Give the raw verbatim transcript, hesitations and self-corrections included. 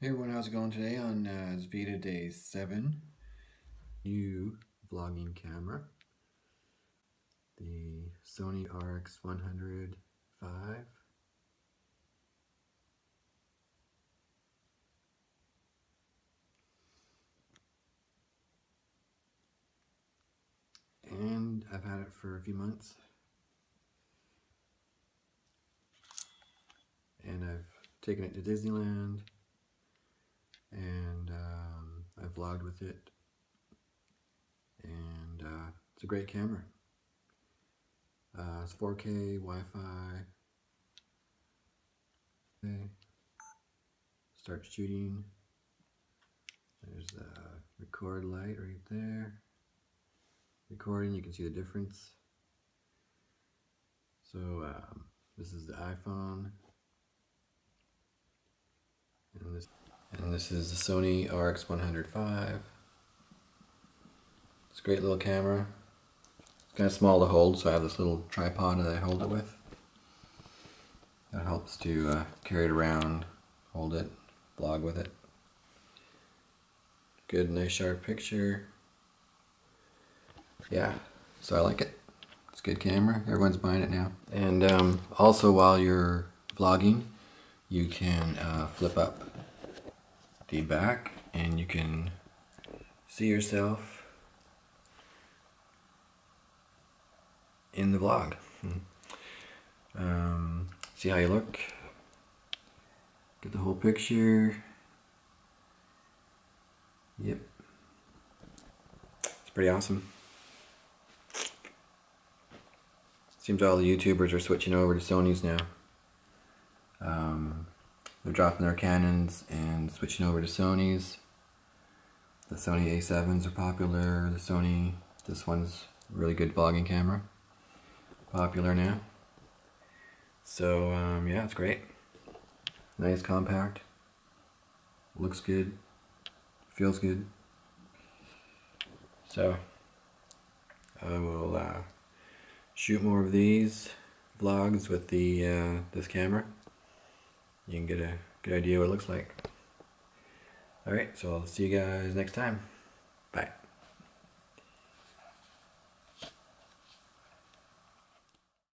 Hey everyone, how's it going today on uh, VEDA Day seven? New vlogging camera. The Sony R X one hundred V. And I've had it for a few months. And I've taken it to Disneyland. And um, I vlogged with it, and uh, it's a great camera. Uh, it's four K, Wi-Fi. Okay. Start shooting. There's the record light right there. Recording, you can see the difference. So um, this is the iPhone, and this. And this is the Sony R X one hundred V. It's a great little camera. It's kind of small to hold, so I have this little tripod that I hold it with. That helps to uh, carry it around, hold it, vlog with it. Good, nice sharp picture. Yeah, so I like it. It's a good camera. Everyone's buying it now. And um, also while you're vlogging, you can uh, flip up the back and you can see yourself in the vlog. Um, see how you look, get the whole picture. Yep, it's pretty awesome. Seems all the YouTubers are switching over to Sony's now. Um, They're dropping their Canons and switching over to Sony's. The Sony A sevens are popular. The Sony, this one's a really good vlogging camera. Popular now. So um, yeah, it's great. Nice, compact. Looks good. Feels good. So I will uh, shoot more of these vlogs with the uh, this camera. You can get a good idea what it looks like. Alright, so I'll see you guys next time.